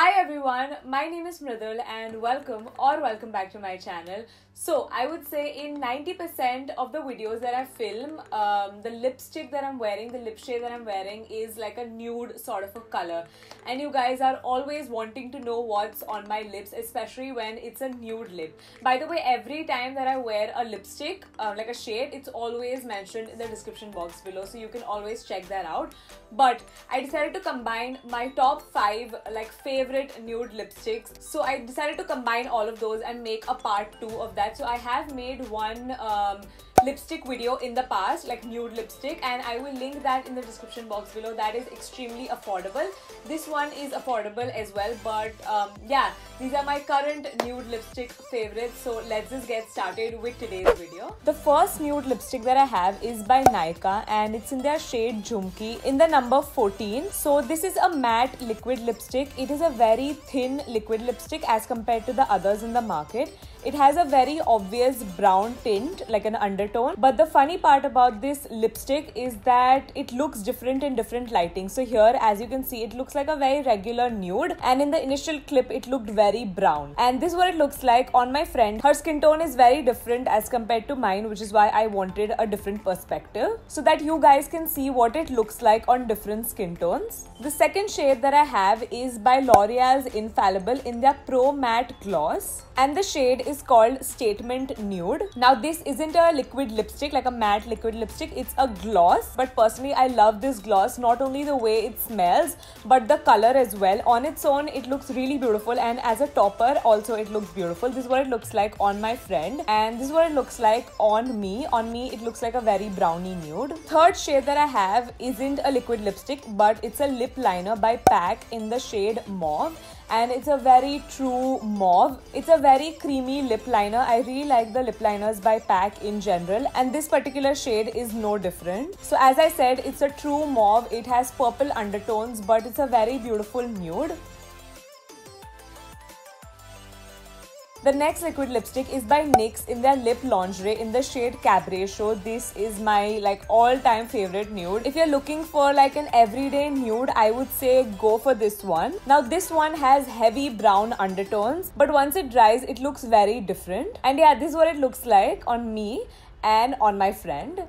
Hi everyone, my name is Mridul and welcome back to my channel. So I would say in 90% of the videos that I film, the lipstick that I'm wearing, the lip shade that I'm wearing is like a nude sort of a color. And you guys are always wanting to know what's on my lips, especially when it's a nude lip. By the way, every time that I wear a lipstick, like a shade, it's always mentioned in the description box below. So you can always check that out. But I decided to combine my top 5 like favorite nude lipsticks, so I decided to combine all of those and make a part 2 of that. So I have made one lipstick video in the past, like nude lipstick, and I will link that in the description box below. That is extremely affordable. This one is affordable as well, but yeah, these are my current nude lipstick favorites. So let's just get started with today's video. The first nude lipstick that I have is by Nykaa and it's in their shade Jhumki in the number 14. So this is a matte liquid lipstick. It is a very thin liquid lipstick as compared to the others in the market. It has a very obvious brown tint, like an undertone. But the funny part about this lipstick is that it looks different in different lighting. So here, as you can see, it looks like a very regular nude. And in the initial clip, it looked very brown. And this is what it looks like on my friend. Her skin tone is very different as compared to mine, which is why I wanted a different perspective so that you guys can see what it looks like on different skin tones. The second shade that I have is by L'Oreal's Infallible in their Pro Matte Gloss. And the shade is called Statement Nude. Now this isn't a liquid lipstick, like a matte liquid lipstick, it's a gloss. But personally, I love this gloss, not only the way it smells, but the color as well. On its own, it looks really beautiful, and as a topper also it looks beautiful. This is what it looks like on my friend, and this is what it looks like on me. On me, it looks like a very browny nude. Third shade that I have isn't a liquid lipstick, but it's a lip liner by PAC in the shade Mauve. And it's a very true mauve. It's a very creamy lip liner. I really like the lip liners by PAC in general, and this particular shade is no different. So as I said, it's a true mauve. It has purple undertones, but it's a very beautiful nude. The next liquid lipstick is by NYX in their Lip Lingerie in the shade Cabaret Show. This is my like all-time favorite nude. If you're looking for like an everyday nude, I would say go for this one. Now this one has heavy brown undertones, but once it dries, it looks very different. And yeah, this is what it looks like on me and on my friend.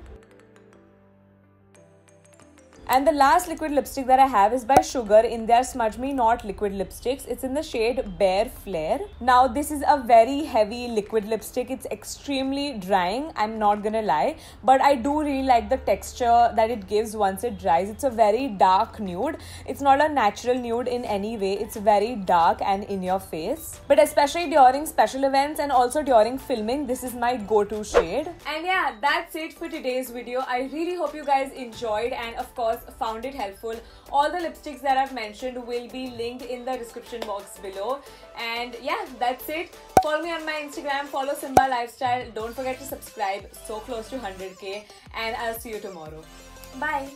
And the last liquid lipstick that I have is by Sugar in their Smudge Me Not liquid lipsticks. It's in the shade Bare Flare. Now this is a very heavy liquid lipstick. It's extremely drying, I'm not gonna lie. But I do really like the texture that it gives once it dries. It's a very dark nude. It's not a natural nude in any way. It's very dark and in your face. But especially during special events and also during filming, this is my go-to shade. And yeah, that's it for today's video. I really hope you guys enjoyed and of course, found it helpful. All the lipsticks that I've mentioned will be linked in the description box below. And yeah, that's it. Follow me on my Instagram, follow Simba Lifestyle. Don't forget to subscribe. So close to 100K, and I'll see you tomorrow. Bye.